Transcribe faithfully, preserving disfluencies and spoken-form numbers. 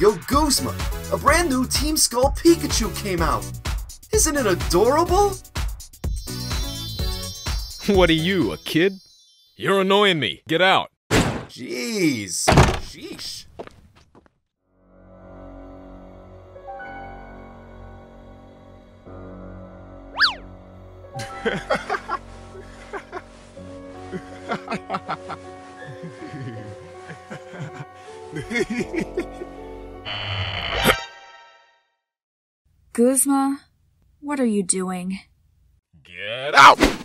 Yo, Guzma, a brand new Team Skull Pikachu came out. Isn't it adorable? What are you, a kid? You're annoying me. Get out. Jeez. Sheesh. Guzma, what are you doing? Get out!